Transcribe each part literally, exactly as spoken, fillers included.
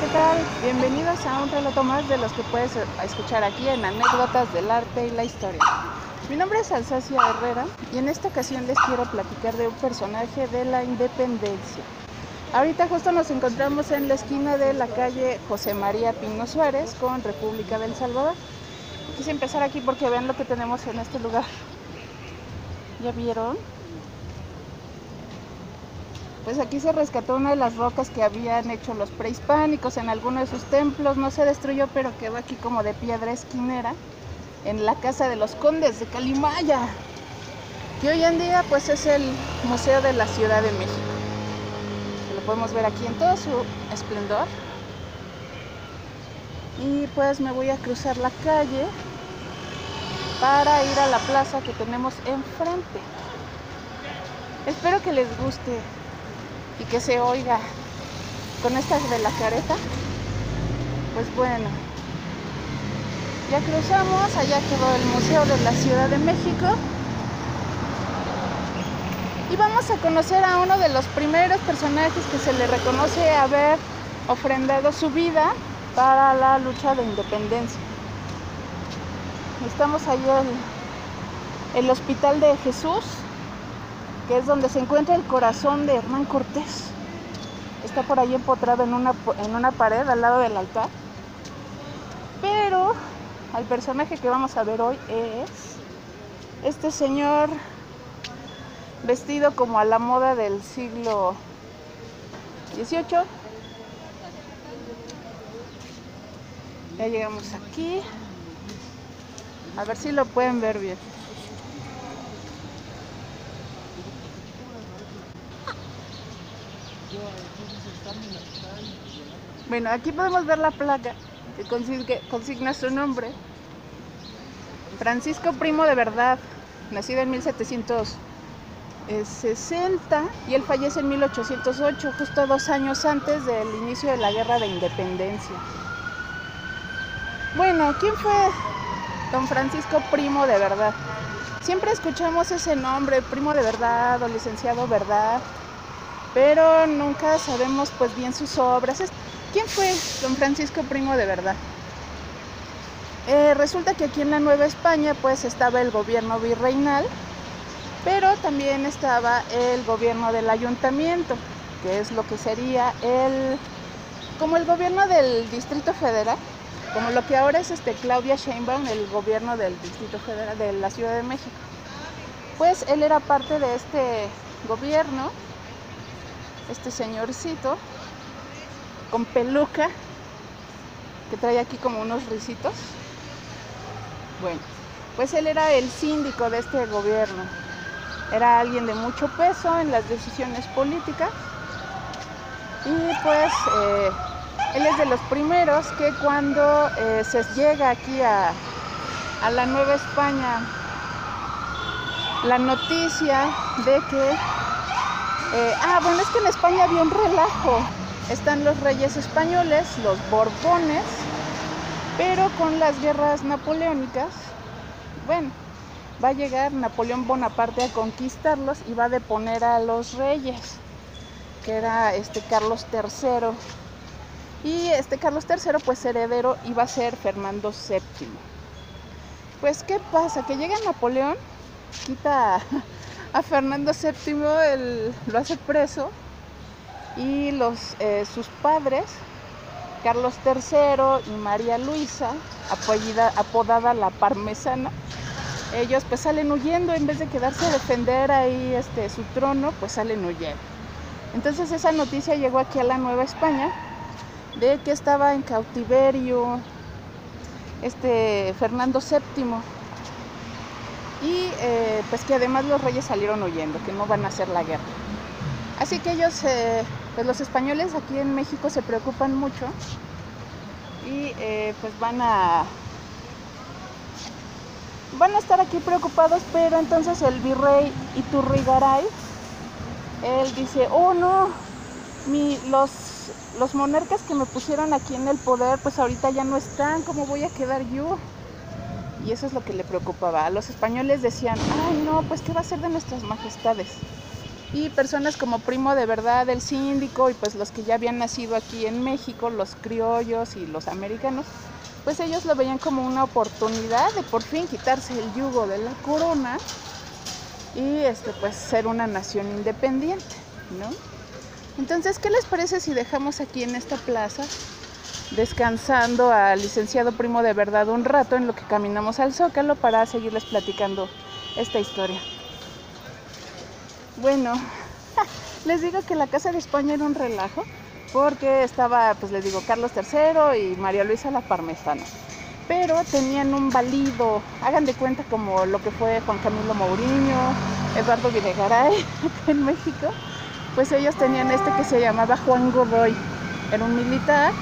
¿qué tal? Bienvenidos a un relato más de los que puedes escuchar aquí en Anécdotas del Arte y la Historia. Mi nombre es Alsacia Herrera y en esta ocasión les quiero platicar de un personaje de la independencia. Ahorita justo nos encontramos en la esquina de la calle José María Pino Suárez con República del Salvador. Quise empezar aquí porque vean lo que tenemos en este lugar. ¿Ya vieron? Pues aquí se rescató una de las rocas que habían hecho los prehispánicos en alguno de sus templos. No se destruyó, pero quedó aquí como de piedra esquinera en la casa de los condes de Calimaya, que hoy en día pues es el Museo de la Ciudad de México. Lo podemos ver aquí en todo su esplendor. Y pues me voy a cruzar la calle para ir a la plaza que tenemos enfrente. Espero que les guste y que se oiga con estas de la careta. Pues bueno, ya cruzamos, allá quedó el Museo de la Ciudad de México y vamos a conocer a uno de los primeros personajes que se le reconoce haber ofrendado su vida para la lucha de independencia. Estamos ahí en el Hospital de Jesús, que es donde se encuentra el corazón de Hernán Cortés. Está por ahí empotrado en una, en una pared al lado del altar. Pero el personaje que vamos a ver hoy es este señor vestido como a la moda del siglo dieciocho. Ya llegamos aquí. A ver si lo pueden ver bien. Bueno, aquí podemos ver la placa que consigue, consigna su nombre. Francisco Primo de Verdad, nacido en mil setecientos sesenta y él fallece en mil ochocientos ocho, justo dos años antes del inicio de la Guerra de Independencia. Bueno, ¿quién fue don Francisco Primo de Verdad? Siempre escuchamos ese nombre, Primo de Verdad o Licenciado Verdad, pero nunca sabemos pues bien sus obras. ¿Quién fue don Francisco Primo de Verdad? Eh, resulta que aquí en la Nueva España pues estaba el gobierno virreinal, pero también estaba el gobierno del ayuntamiento, que es lo que sería el, como el gobierno del Distrito Federal, como lo que ahora es este Claudia Sheinbaum, el gobierno del Distrito Federal de la Ciudad de México. Pues él era parte de este gobierno, este señorcito con peluca que trae aquí como unos risitos. Bueno, pues él era el síndico de este gobierno, era alguien de mucho peso en las decisiones políticas y pues eh, él es de los primeros que cuando eh, se llega aquí a, a la Nueva España la noticia de que Eh, ah, bueno, es que en España había un relajo. Están los reyes españoles, los Borbones, pero con las guerras napoleónicas, bueno, va a llegar Napoleón Bonaparte a conquistarlos y va a deponer a los reyes, que era este Carlos tercero. Y este Carlos tercero, pues heredero, iba a ser Fernando séptimo. Pues, ¿qué pasa? Que llega Napoleón, quita a Fernando séptimo, él lo hace preso y los, eh, sus padres, Carlos tercero y María Luisa, apodida, apodada la Parmesana, ellos pues salen huyendo. En vez de quedarse a defender ahí este, su trono, pues salen huyendo. Entonces esa noticia llegó aquí a la Nueva España de que estaba en cautiverio este Fernando séptimo. Y eh, pues que además los reyes salieron huyendo, que no van a hacer la guerra. Así que ellos, eh, pues los españoles aquí en México se preocupan mucho y eh, pues van a van a estar aquí preocupados, pero entonces el virrey Iturrigaray, él dice, oh no, mi, los, los monarcas que me pusieron aquí en el poder, pues ahorita ya no están, ¿cómo voy a quedar yo? Y eso es lo que le preocupaba. Los españoles decían, ay no, pues ¿qué va a ser de nuestras majestades? y personas como Primo de Verdad, el síndico, y pues los que ya habían nacido aquí en México, los criollos y los americanos, pues ellos lo veían como una oportunidad de por fin quitarse el yugo de la corona y este, pues ser una nación independiente, ¿no? Entonces, ¿qué les parece si dejamos aquí en esta plaza descansando al licenciado Primo de Verdad un rato en lo que caminamos al Zócalo para seguirles platicando esta historia? Bueno, les digo que la Casa de España era un relajo porque estaba, pues les digo, Carlos tercero y María Luisa la Parmesana, pero tenían un valido, hagan de cuenta como lo que fue Juan Camilo Mourinho, Eduardo Videgaray en México, pues ellos tenían este que se llamaba Juan Godoy, era un militar,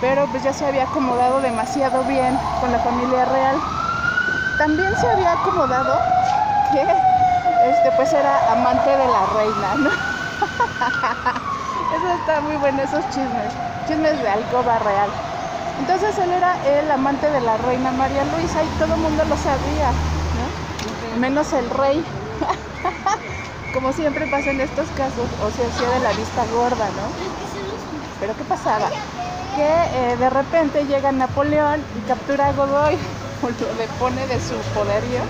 pero pues ya se había acomodado demasiado bien con la familia real. También se había acomodado que este, pues era amante de la reina, ¿no? Eso está muy bueno, esos chismes, chismes de alcoba real. Entonces él era el amante de la reina María Luisa y todo el mundo lo sabía, ¿no? Menos el rey. Como siempre pasa en estos casos, o se hacía de la vista gorda, ¿no? Pero ¿qué pasaba? Que eh, de repente llega Napoleón y captura a Godoy, lo depone de su poderío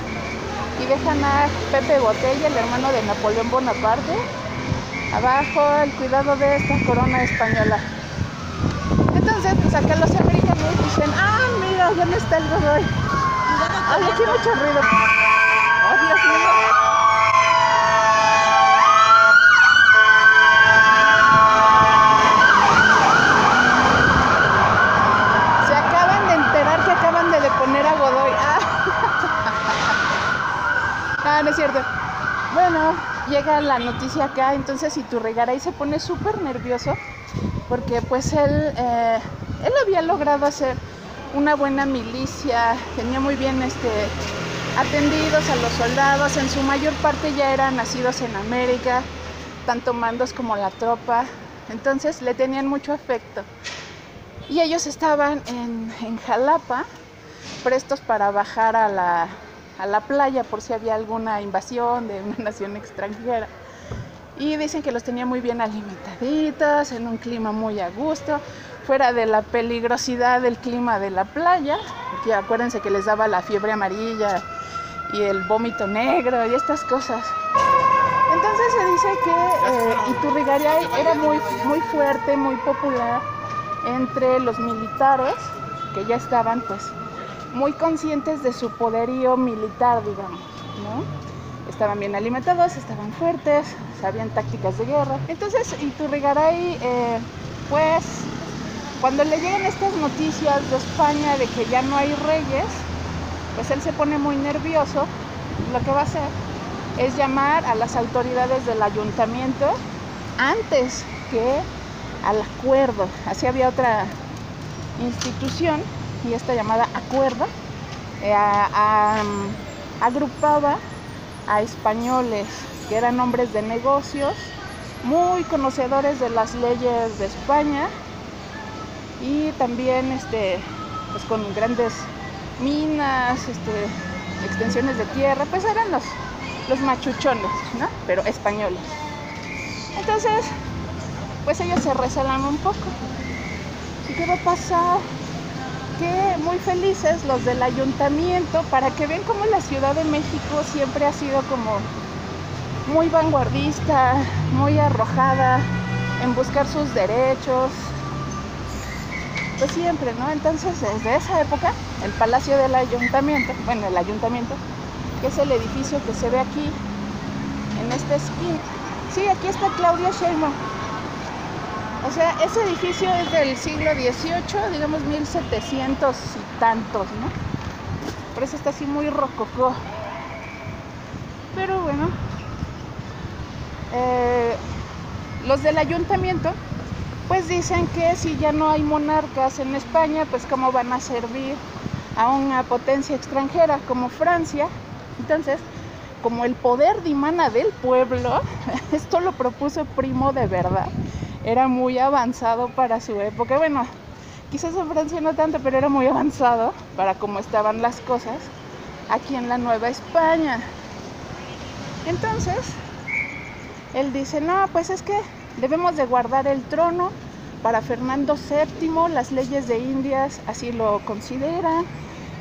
y dejan a Pepe Botella, el hermano de Napoleón Bonaparte, abajo el cuidado de esta corona española. Entonces, pues acá los americanos dicen, ah, mira, ¿dónde está el Godoy? Ay, aquí hay mucho ruido. Oh, Dios mío. Ah, no es cierto. Bueno, llega la noticia acá, entonces Iturrigaray se pone súper nervioso porque pues él, eh, él había logrado hacer una buena milicia, tenía muy bien este, atendidos a los soldados, en su mayor parte ya eran nacidos en América, tanto mandos como la tropa, entonces le tenían mucho afecto. Y ellos estaban en, en Jalapa, prestos para bajar a la... a la playa por si había alguna invasión de una nación extranjera, y dicen que los tenía muy bien alimentaditos, en un clima muy a gusto, fuera de la peligrosidad del clima de la playa, que acuérdense que les daba la fiebre amarilla y el vómito negro y estas cosas. Entonces se dice que eh, Iturrigaray era muy, muy fuerte, muy popular entre los militares que ya estaban pues muy conscientes de su poderío militar, digamos, ¿no? Estaban bien alimentados, estaban fuertes, sabían tácticas de guerra. Entonces Iturrigaray, eh, pues, cuando le llegan estas noticias de España de que ya no hay reyes, pues él se pone muy nervioso. Lo que va a hacer es llamar a las autoridades del ayuntamiento antes que al acuerdo. Así había otra institución, y esta llamada acuerdo eh, a, a, um, agrupaba a españoles que eran hombres de negocios, muy conocedores de las leyes de España y también este, pues con grandes minas, este, extensiones de tierra, pues eran los, los machuchones, ¿no? Pero españoles. Entonces, pues ellos se rezalan un poco. ¿Y qué va a pasar? Que muy felices los del ayuntamiento, para que vean cómo la Ciudad de México siempre ha sido como muy vanguardista, muy arrojada en buscar sus derechos, pues siempre, ¿no? Entonces desde esa época el Palacio del Ayuntamiento, bueno el Ayuntamiento, que es el edificio que se ve aquí en esta esquina, sí, aquí está Claudia Sheinbaum. O sea, ese edificio es del siglo dieciocho, digamos mil setecientos y tantos, ¿no? Por eso está así muy rococó. Pero bueno, eh, los del ayuntamiento pues dicen que si ya no hay monarcas en España, pues cómo van a servir a una potencia extranjera como Francia. Entonces, como el poder dimana del pueblo, esto lo propuso Primo de Verdad. Era muy avanzado para su época, bueno, quizás en Francia no tanto, pero era muy avanzado para cómo estaban las cosas aquí en la Nueva España. Entonces, él dice, no, pues es que debemos de guardar el trono para Fernando séptimo, las leyes de Indias así lo consideran,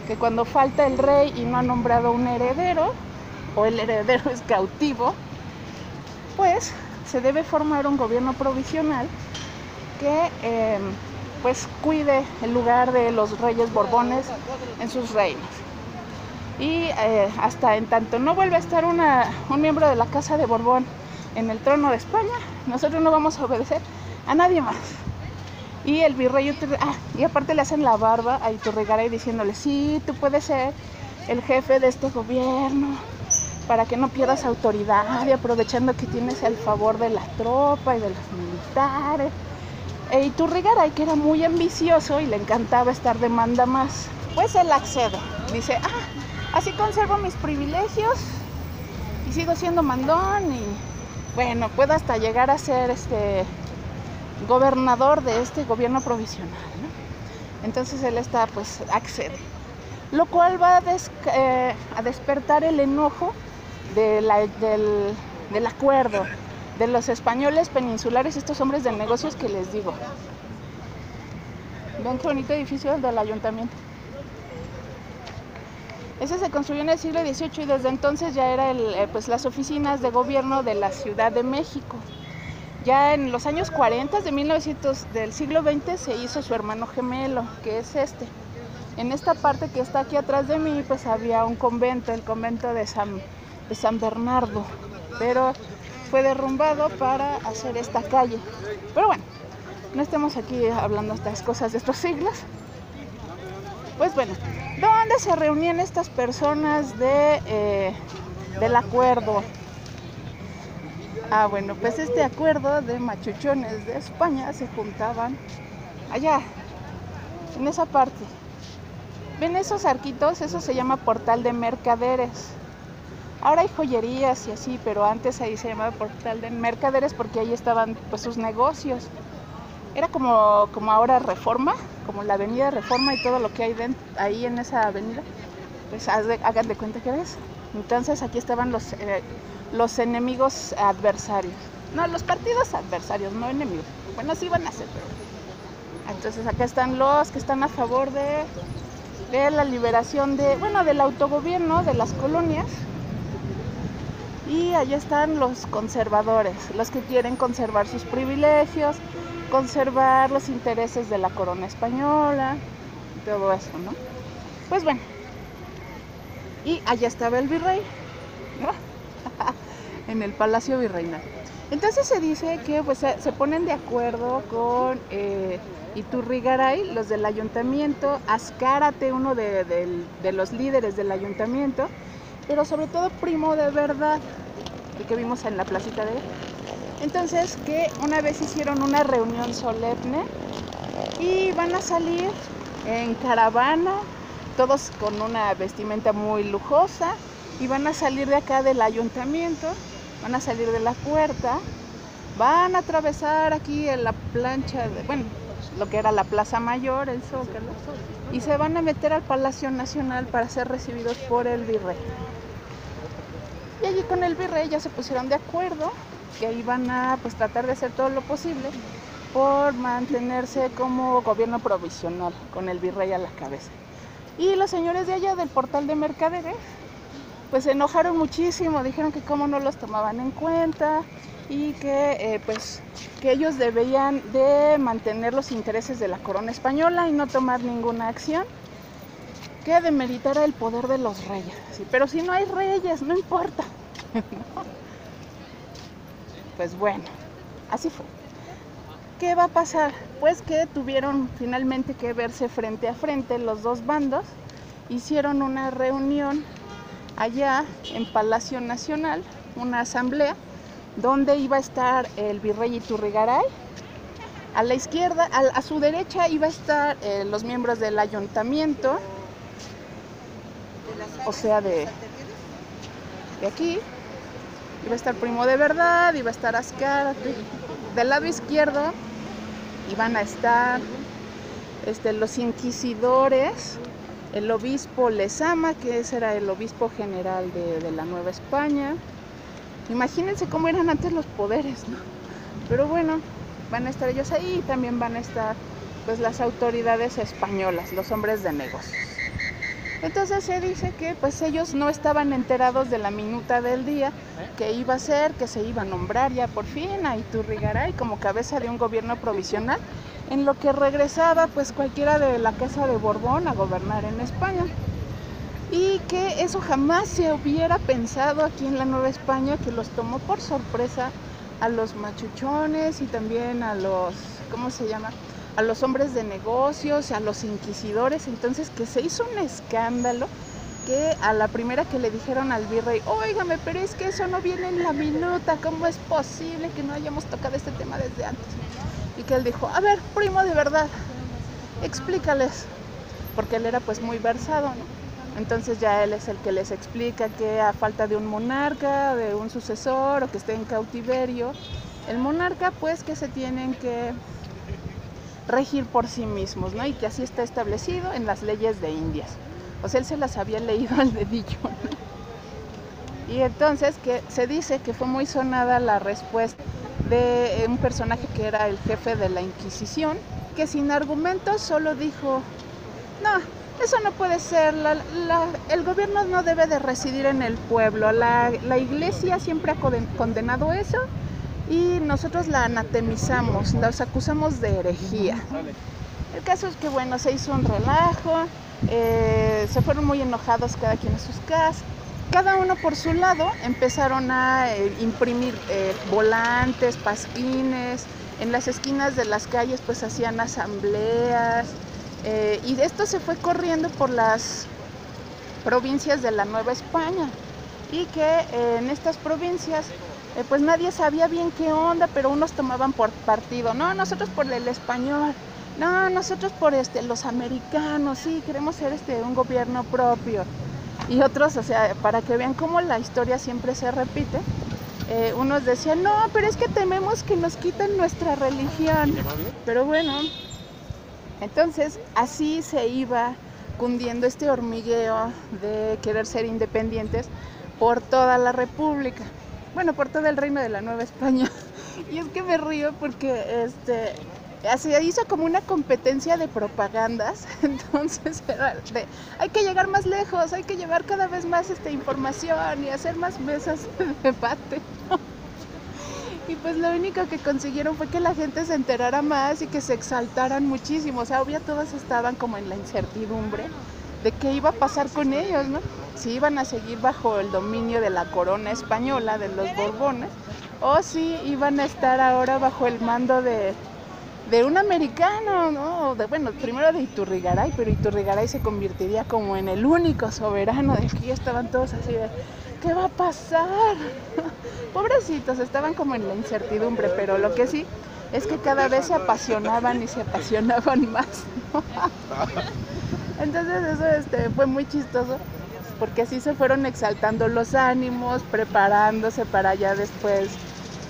que cuando falta el rey y no ha nombrado un heredero, o el heredero es cautivo, pues se debe formar un gobierno provisional que eh, pues cuide el lugar de los reyes borbones en sus reinos. Y eh, hasta en tanto no vuelve a estar una, un miembro de la Casa de Borbón en el trono de España, nosotros no vamos a obedecer a nadie más. Y el virrey, ah, y aparte le hacen la barba a Iturrigaray diciéndole, sí, tú puedes ser el jefe de este gobierno para que no pierdas autoridad, y aprovechando que tienes el favor de la tropa y de los militares. E Iturrigaray, que era muy ambicioso y le encantaba estar de manda más, pues él accede, dice, ah, así conservo mis privilegios y sigo siendo mandón y bueno, puedo hasta llegar a ser este gobernador de este gobierno provisional, ¿no? Entonces él está, pues accede, lo cual va a, des eh, a despertar el enojo de la, del, del acuerdo de los españoles peninsulares, estos hombres de negocios que les digo. Vean qué bonito edificio del ayuntamiento. Ese se construyó en el siglo dieciocho y desde entonces ya eran pues, las oficinas de gobierno de la Ciudad de México. Ya en los años cuarenta de mil novecientos, del siglo veinte se hizo su hermano gemelo, que es este. En esta parte que está aquí atrás de mí pues había un convento, el convento de San, de San Bernardo, pero fue derrumbado para hacer esta calle. Pero bueno, no estamos aquí hablando estas cosas de estos siglos. Pues bueno, ¿dónde se reunían estas personas de, eh, del acuerdo? Ah, bueno, pues este acuerdo de machuchones de España se juntaban allá, en esa parte. ¿Ven esos arquitos? Eso se llama Portal de Mercaderes. Ahora hay joyerías y así, pero antes ahí se llamaba Portal de Mercaderes porque ahí estaban pues sus negocios. Era como, como ahora Reforma, como la avenida Reforma y todo lo que hay de, ahí en esa avenida, pues hagan de cuenta que es. Entonces aquí estaban los, eh, los enemigos adversarios. No, los partidos adversarios, no enemigos. Bueno, sí van a ser. Entonces acá están los que están a favor de, de la liberación de, bueno, del autogobierno de las colonias. Y allá están los conservadores, los que quieren conservar sus privilegios, conservar los intereses de la corona española, todo eso, ¿no? Pues bueno, y allá estaba el virrey, ¿no? En el Palacio Virreinal. Entonces se dice que pues, se ponen de acuerdo con eh, Iturrigaray, los del ayuntamiento, Azcárate, uno de, de, de los líderes del ayuntamiento, pero sobre todo Primo de Verdad, el que vimos en la placita de él. Entonces, que una vez hicieron una reunión solemne y van a salir en caravana, todos con una vestimenta muy lujosa, y van a salir de acá del ayuntamiento, van a salir de la puerta, van a atravesar aquí en la plancha, de, bueno, lo que era la Plaza Mayor, el Zócalo, y se van a meter al Palacio Nacional para ser recibidos por el virrey. Y allí con el virrey ya se pusieron de acuerdo que iban a pues, tratar de hacer todo lo posible por mantenerse como gobierno provisional, con el virrey a la cabeza. Y los señores de allá del Portal de Mercaderes, pues se enojaron muchísimo, dijeron que cómo no los tomaban en cuenta y que, eh, pues, que ellos debían de mantener los intereses de la corona española y no tomar ninguna acción que demeritara el poder de los reyes. Sí, pero si no hay reyes, no importa. Pues bueno, así fue. ¿Qué va a pasar? Pues que tuvieron finalmente que verse frente a frente los dos bandos. Hicieron una reunión allá en Palacio Nacional, una asamblea, donde iba a estar el virrey Iturrigaray. A la izquierda, a, a su derecha iba a estar eh, los miembros del ayuntamiento, o sea, de, de aquí. Iba a estar Primo de Verdad, iba a estar Azcárate. Del lado izquierdo iban a estar este, los inquisidores, el obispo Lesama, que ese era el obispo general de, de la Nueva España, Imagínense cómo eran antes los poderes, ¿no? Pero bueno, van a estar ellos ahí y también van a estar pues las autoridades españolas, los hombres de negocios. Entonces se dice que pues ellos no estaban enterados de la minuta del día que iba a ser, que se iba a nombrar ya por fin a Iturrigaray como cabeza de un gobierno provisional, en lo que regresaba pues cualquiera de la casa de Borbón a gobernar en España. Y que eso jamás se hubiera pensado aquí en la Nueva España, que los tomó por sorpresa a los machuchones y también a los, ¿cómo se llama?, a los hombres de negocios, a los inquisidores. Entonces que se hizo un escándalo, que a la primera que le dijeron al virrey, óigame, pero es que eso no viene en la minuta, ¿cómo es posible que no hayamos tocado este tema desde antes? Y que él dijo, a ver, Primo de Verdad, explícales, porque él era pues muy versado, ¿no? Entonces ya él es el que les explica que a falta de un monarca, de un sucesor o que esté en cautiverio, el monarca pues que se tienen que regir por sí mismos, ¿no? Y que así está establecido en las leyes de Indias. O sea, él se las había leído al dedillo, ¿no? Y entonces que se dice que fue muy sonada la respuesta de un personaje que era el jefe de la Inquisición, que sin argumentos solo dijo, no, eso no puede ser, la, la, el gobierno no debe de residir en el pueblo, la, la iglesia siempre ha condenado eso, y nosotros la anatemizamos, los acusamos de herejía. El caso es que, bueno, se hizo un relajo, eh, se fueron muy enojados cada quien a sus casas, cada uno por su lado empezaron a eh, imprimir eh, volantes, pasquines, en las esquinas de las calles pues hacían asambleas, eh, y esto se fue corriendo por las provincias de la Nueva España, y que eh, en estas provincias Eh, pues nadie sabía bien qué onda, pero unos tomaban por partido, no, nosotros por el español, no, nosotros por este, los americanos, sí, queremos ser este, un gobierno propio. Y otros, o sea, para que vean cómo la historia siempre se repite, eh, unos decían, no, pero es que tememos que nos quiten nuestra religión. Pero bueno, entonces así se iba cundiendo este hormigueo de querer ser independientes por toda la República. Bueno, por todo el reino de la Nueva España. Y es que me río porque este, se hizo como una competencia de propagandas. Entonces era de, hay que llegar más lejos, hay que llevar cada vez más este, información y hacer más mesas de debate, ¿no? Y pues lo único que consiguieron fue que la gente se enterara más y que se exaltaran muchísimo. O sea, obvio, todos estaban como en la incertidumbre de qué iba a pasar con ellos, ¿no? Si iban a seguir bajo el dominio de la corona española, de los Borbones, o si iban a estar ahora bajo el mando de, de un americano, ¿no? De, bueno, primero de Iturrigaray, pero Iturrigaray se convertiría como en el único soberano, de que ya estaban todos así de, ¿qué va a pasar? Pobrecitos, estaban como en la incertidumbre, pero lo que sí es que cada vez se apasionaban y se apasionaban más, ¿no? Entonces eso este, fue muy chistoso, porque así se fueron exaltando los ánimos, preparándose para ya después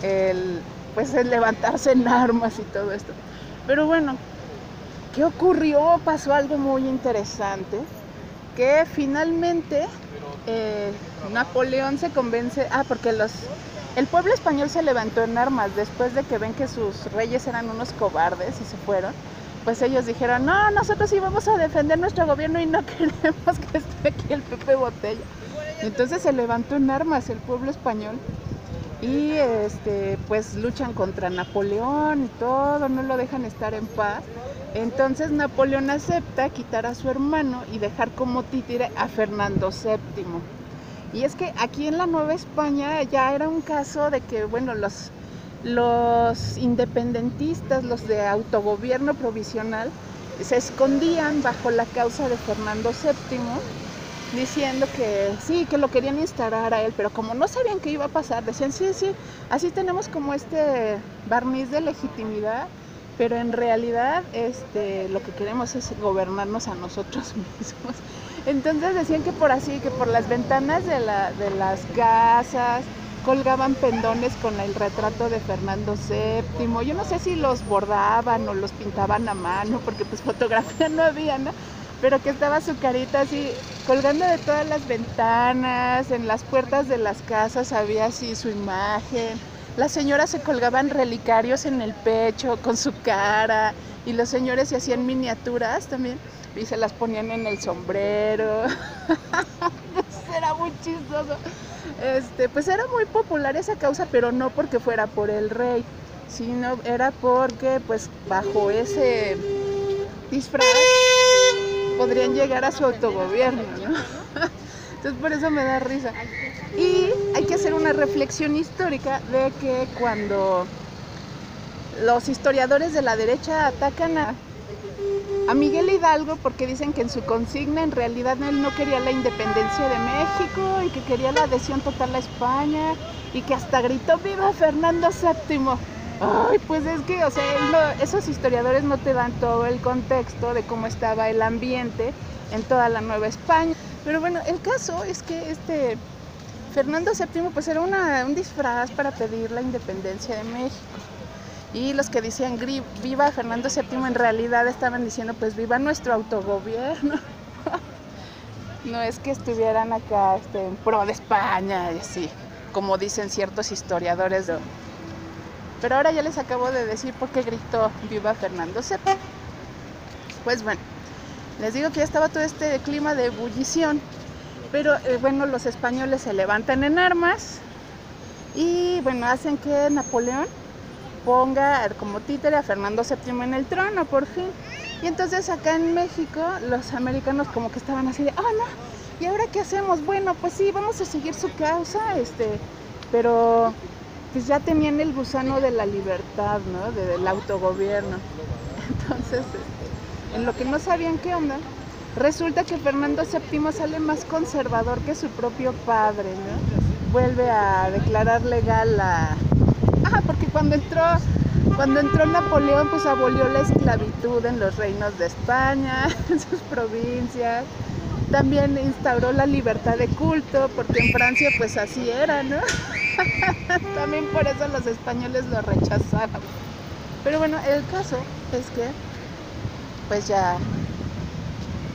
el, pues el levantarse en armas y todo esto. Pero bueno, ¿qué ocurrió? Pasó algo muy interesante, que finalmente eh, Napoleón se convence, ah, porque los, el pueblo español se levantó en armas después de que ven que sus reyes eran unos cobardes y se fueron. Pues ellos dijeron, no, nosotros sí vamos a defender nuestro gobierno y no queremos que esté aquí el Pepe Botella. Entonces se levantó en armas el pueblo español y este, pues luchan contra Napoleón y todo, no lo dejan estar en paz. Entonces Napoleón acepta quitar a su hermano y dejar como títere a Fernando séptimo. Y es que aquí en la Nueva España ya era un caso de que, bueno, los... los independentistas, los de autogobierno provisional, se escondían bajo la causa de Fernando séptimo, diciendo que sí, que lo querían instalar a él, pero como no sabían qué iba a pasar, decían sí, sí, así tenemos como este barniz de legitimidad, pero en realidad este, lo que queremos es gobernarnos a nosotros mismos. Entonces decían que por así, que por las ventanas de, la, de las casas, colgaban pendones con el retrato de Fernando séptimo. Yo no sé si los bordaban o los pintaban a mano, porque pues fotografía no había, ¿no? pero que estaba su carita así colgando de todas las ventanas, en las puertas de las casas había así su imagen. Las señoras se colgaban relicarios en el pecho con su cara y los señores se hacían miniaturas también y se las ponían en el sombrero. Pues era muy chistoso. Este, pues era muy popular esa causa, pero no porque fuera por el rey, sino era porque pues bajo ese disfraz podrían llegar a su autogobierno, ¿no? Entonces por eso me da risa. Y hay que hacer una reflexión histórica de que cuando los historiadores de la derecha atacan a, a Miguel Hidalgo porque dicen que en su consigna en realidad él no quería la independencia de México y que quería la adhesión total a España y que hasta gritó ¡Viva Fernando séptimo! Ay, pues es que, o sea, él no, esos historiadores no te dan todo el contexto de cómo estaba el ambiente en toda la Nueva España. Pero bueno, el caso es que este Fernando séptimo pues era una, un disfraz para pedir la independencia de México. Y los que decían viva Fernando séptimo en realidad estaban diciendo pues viva nuestro autogobierno. No es que estuvieran acá este, en pro de España y así, como dicen ciertos historiadores. De... Pero ahora ya les acabo de decir por qué gritó viva Fernando séptimo. Pues bueno, les digo que ya estaba todo este clima de ebullición. Pero eh, bueno, los españoles se levantan en armas y bueno, hacen que Napoleón ponga como títere a Fernando séptimo en el trono, por fin. Y entonces acá en México los americanos como que estaban así de, ah, oh, no, ¿y ahora qué hacemos? Bueno, pues sí, vamos a seguir su causa, este, pero pues ya tenían el gusano de la libertad, ¿no? De, del autogobierno. Entonces, este, en lo que no sabían qué onda, resulta que Fernando séptimo sale más conservador que su propio padre, ¿no? Vuelve a declarar legal la... Ah, porque cuando entró, cuando entró Napoleón, pues abolió la esclavitud en los reinos de España, en sus provincias. También instauró la libertad de culto, porque en Francia pues así era, ¿no? También por eso los españoles lo rechazaron. Pero bueno, el caso es que pues ya...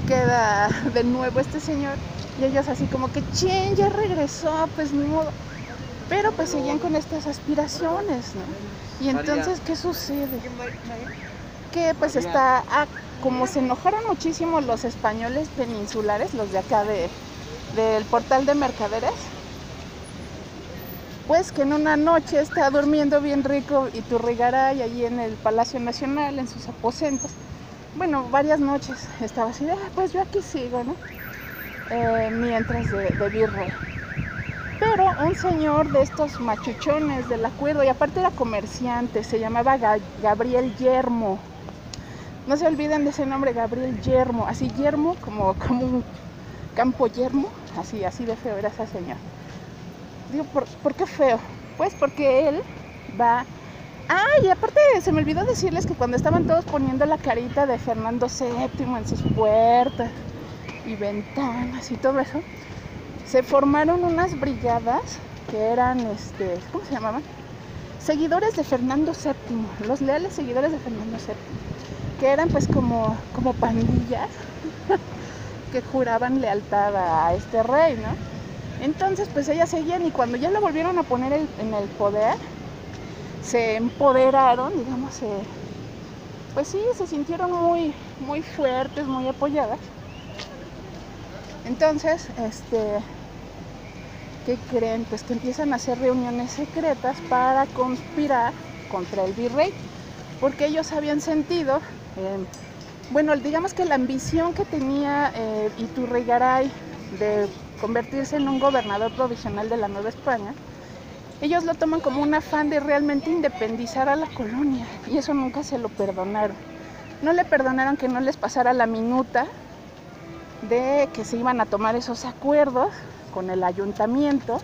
queda de nuevo este señor y ellos así como que ¡chin! Ya regresó, pues ni modo, pero pues seguían con estas aspiraciones, ¿no? Y entonces, ¿qué sucede? Que pues está, ah, como se enojaron muchísimo los españoles peninsulares, los de acá de, del Portal de Mercaderes, pues que en una noche está durmiendo bien rico Iturrigaray allí en el Palacio Nacional, en sus aposentos. Bueno, varias noches estaba así de, ah, pues yo aquí sigo, ¿no? Eh, mientras de, de virrey. Pero un señor de estos machuchones del acuerdo, y aparte era comerciante, se llamaba Ga- Gabriel Yermo. No se olviden de ese nombre, Gabriel Yermo. Así yermo, como, como un campo yermo, así, así de feo era ese señor. Digo, ¿por, ¿por qué feo? Pues porque él va... Ah, y aparte se me olvidó decirles que cuando estaban todos poniendo la carita de Fernando séptimo en sus puertas y ventanas y todo eso, se formaron unas brigadas que eran, este, ¿cómo se llamaban? Seguidores de Fernando séptimo, los leales seguidores de Fernando séptimo, que eran pues como, como pandillas que juraban lealtad a este rey, ¿no? Entonces pues ellas seguían y cuando ya lo volvieron a poner el, en el poder... se empoderaron, digamos, eh, pues sí, se sintieron muy, muy fuertes, muy apoyadas. Entonces, este, ¿qué creen? Pues que empiezan a hacer reuniones secretas para conspirar contra el virrey, porque ellos habían sentido, eh, bueno, digamos que la ambición que tenía eh, Iturrigaray de convertirse en un gobernador provisional de la Nueva España, ellos lo toman como un afán de realmente independizar a la colonia y eso nunca se lo perdonaron. No le perdonaron que no les pasara la minuta de que se iban a tomar esos acuerdos con el ayuntamiento.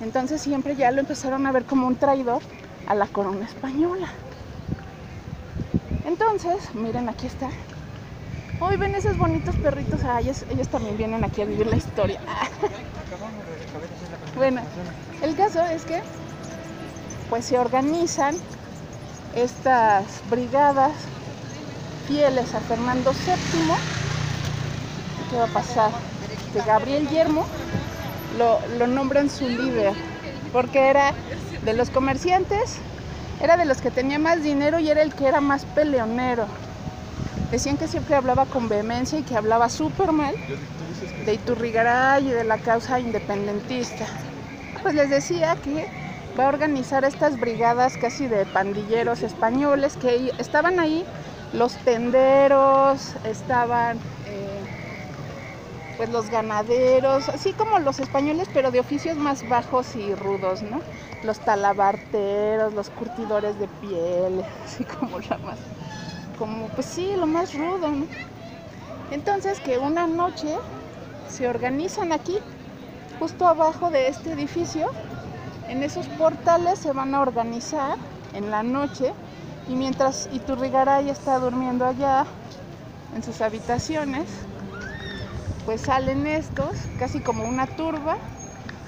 Entonces siempre ya lo empezaron a ver como un traidor a la corona española. Entonces, miren, aquí está. Hoy ven esos bonitos perritos. Ah, ellos, ellos también vienen aquí a vivir la historia. Bueno, el caso es que pues se organizan estas brigadas fieles a Fernando séptimo qué va a pasar. De Gabriel Yermo lo, lo nombran su líder, porque era de los comerciantes, era de los que tenía más dinero y era el que era más peleonero. Decían que siempre hablaba con vehemencia y que hablaba súper mal de Iturrigaray y de la causa independentista. Pues les decía que va a organizar estas brigadas casi de pandilleros españoles, que estaban ahí los tenderos, estaban eh, pues los ganaderos, así como los españoles, pero de oficios más bajos y rudos, ¿no? Los talabarteros, los curtidores de piel, así como la más... como pues sí, lo más rudo, ¿no? Entonces que una noche se organizan aquí, justo abajo de este edificio, en esos portales se van a organizar en la noche, y mientras Iturrigaray está durmiendo allá en sus habitaciones, pues salen estos, casi como una turba,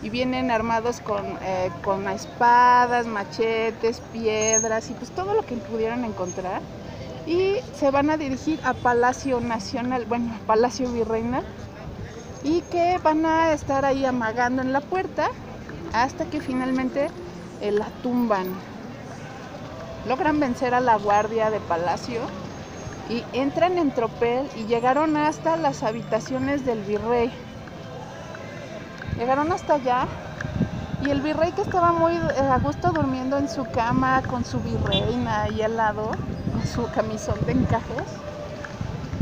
y vienen armados con, eh, con espadas, machetes, piedras y pues todo lo que pudieran encontrar. Y se van a dirigir a Palacio Nacional, bueno, Palacio Virreinal, y que van a estar ahí amagando en la puerta hasta que finalmente eh, la tumban. Logran vencer a la guardia de Palacio y entran en tropel y llegaron hasta las habitaciones del virrey. Llegaron hasta allá y el virrey, que estaba muy eh, a gusto durmiendo en su cama con su virreina ahí al lado, su camisón de encajes,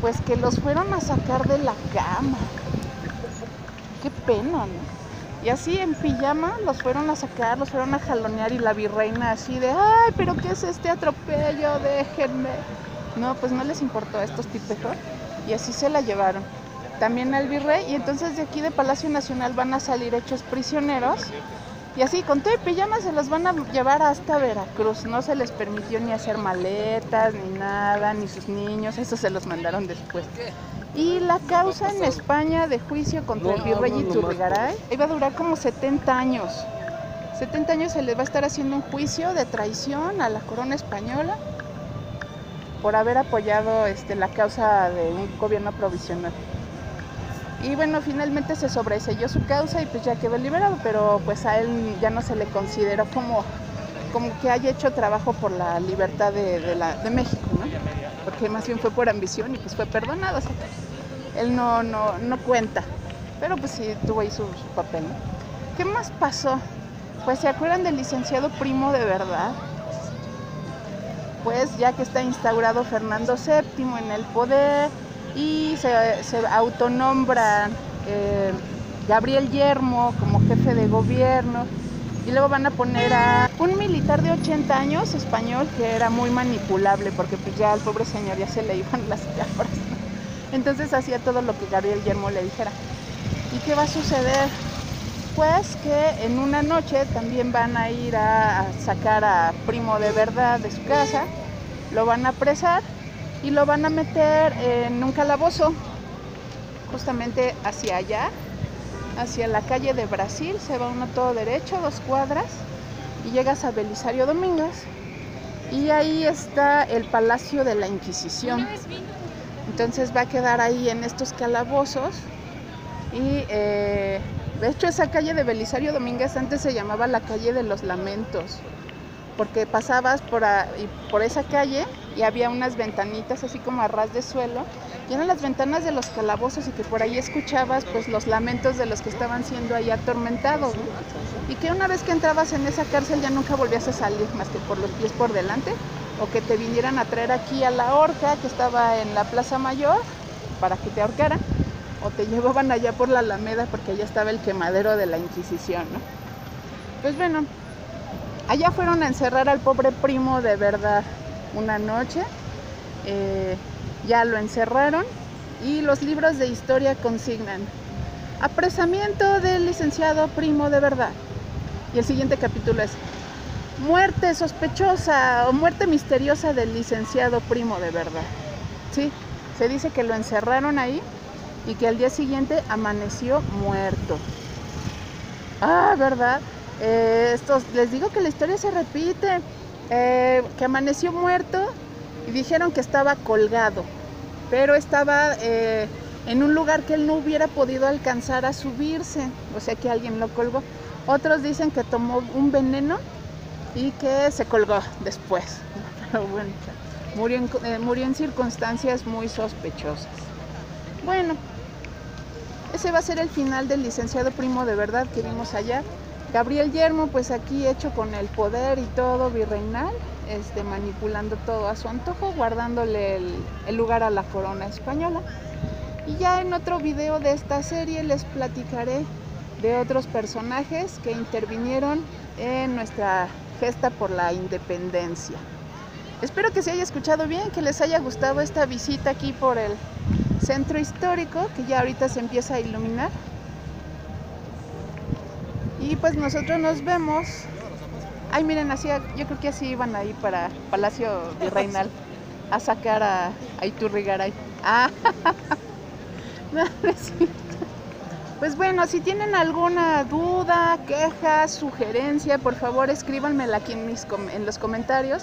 pues que los fueron a sacar de la cama. Qué pena, ¿no? Y así en pijama los fueron a sacar, los fueron a jalonear, y la virreina así de, ay, pero ¿qué es este atropello? Déjenme. No, pues no les importó a estos tipejos y así se la llevaron. También al virrey, y entonces de aquí de Palacio Nacional van a salir hechos prisioneros. Y así, con todo y pijama, se los van a llevar hasta Veracruz. No se les permitió ni hacer maletas, ni nada, ni sus niños. Eso se los mandaron después. Y la causa en España de juicio contra el virrey Iturrigaray iba a durar como setenta años. setenta años se les va a estar haciendo un juicio de traición a la corona española por haber apoyado este, la causa de un gobierno provisional. Y bueno, finalmente se sobreselló su causa y pues ya quedó liberado, pero pues a él ya no se le consideró como, como que haya hecho trabajo por la libertad de, de, la, de México, ¿no? Porque más bien fue por ambición y pues fue perdonado, o sea, él no, no, no cuenta, pero pues sí tuvo ahí su, su papel, ¿no? ¿Qué más pasó? Pues se acuerdan del licenciado Primo de Verdad, pues ya que está instaurado Fernando séptimo en el poder, y se, se autonombran eh, Gabriel Yermo como jefe de gobierno, y luego van a poner a un militar de ochenta años español que era muy manipulable, porque pues ya al pobre señor ya se le iban las cabras, ¿no? Entonces hacía todo lo que Gabriel Yermo le dijera. ¿Y qué va a suceder? Pues que en una noche también van a ir a, a sacar a Primo de Verdad de su casa, lo van a apresar y lo van a meter en un calabozo, justamente hacia allá, hacia la calle de Brasil. Se va uno todo derecho, dos cuadras, y llegas a Belisario Domínguez, y ahí está el Palacio de la Inquisición. Entonces va a quedar ahí en estos calabozos, y eh, de hecho esa calle de Belisario Domínguez antes se llamaba la Calle de los Lamentos, porque pasabas por, a, por esa calle y había unas ventanitas así como a ras de suelo, y eran las ventanas de los calabozos, y que por ahí escuchabas pues los lamentos de los que estaban siendo ahí atormentados, ¿no? Y que una vez que entrabas en esa cárcel ya nunca volvías a salir más que por los pies por delante, o que te vinieran a traer aquí a la horca que estaba en la Plaza Mayor para que te ahorcaran, o te llevaban allá por la Alameda porque allá estaba el quemadero de la Inquisición, ¿no? Pues bueno, allá fueron a encerrar al pobre Primo de Verdad una noche, eh, ya lo encerraron, y los libros de historia consignan apresamiento del licenciado Primo de Verdad, y el siguiente capítulo es muerte sospechosa o muerte misteriosa del licenciado Primo de Verdad. Sí, se dice que lo encerraron ahí y que al día siguiente amaneció muerto. Ah, ¿verdad? Eh, estos, les digo que la historia se repite. Eh, que amaneció muerto, y dijeron que estaba colgado, pero estaba eh, en un lugar que él no hubiera podido alcanzar a subirse, o sea que alguien lo colgó. Otros dicen que tomó un veneno y que se colgó después, pero bueno, murió en, eh, murió en circunstancias muy sospechosas. Bueno, ese va a ser el final del licenciado Primo de Verdad que vimos allá. Gabriel Yermo, pues aquí hecho con el poder y todo virreinal, este, manipulando todo a su antojo, guardándole el, el lugar a la corona española. Y ya en otro video de esta serie les platicaré de otros personajes que intervinieron en nuestra gesta por la independencia. Espero que se haya escuchado bien, que les haya gustado esta visita aquí por el centro histórico, que ya ahorita se empieza a iluminar. Y pues nosotros nos vemos. Ay, miren, así, yo creo que así iban ahí para Palacio Virreinal a sacar a, a Iturrigaray. Ah, no, no es cierto. Pues bueno, si tienen alguna duda, queja, sugerencia, por favor escríbanmela aquí en, mis com en los comentarios.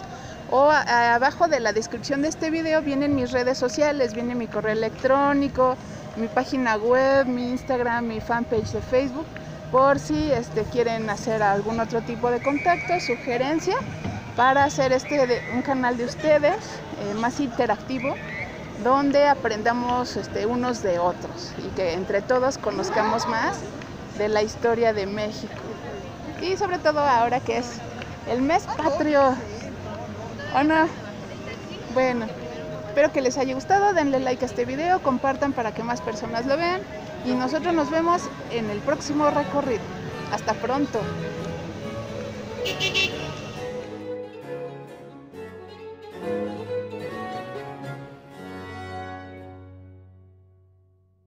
O a, a, abajo de la descripción de este video vienen mis redes sociales, viene mi correo electrónico, mi página web, mi Instagram, mi fanpage de Facebook, por si este, quieren hacer algún otro tipo de contacto, sugerencia, para hacer este de, un canal de ustedes eh, más interactivo, donde aprendamos este, unos de otros y que entre todos conozcamos más de la historia de México. Y sobre todo ahora que es el mes patrio. ¿O no? Bueno, espero que les haya gustado, denle like a este video, compartan para que más personas lo vean y nosotros nos vemos en el próximo recorrido. Hasta pronto.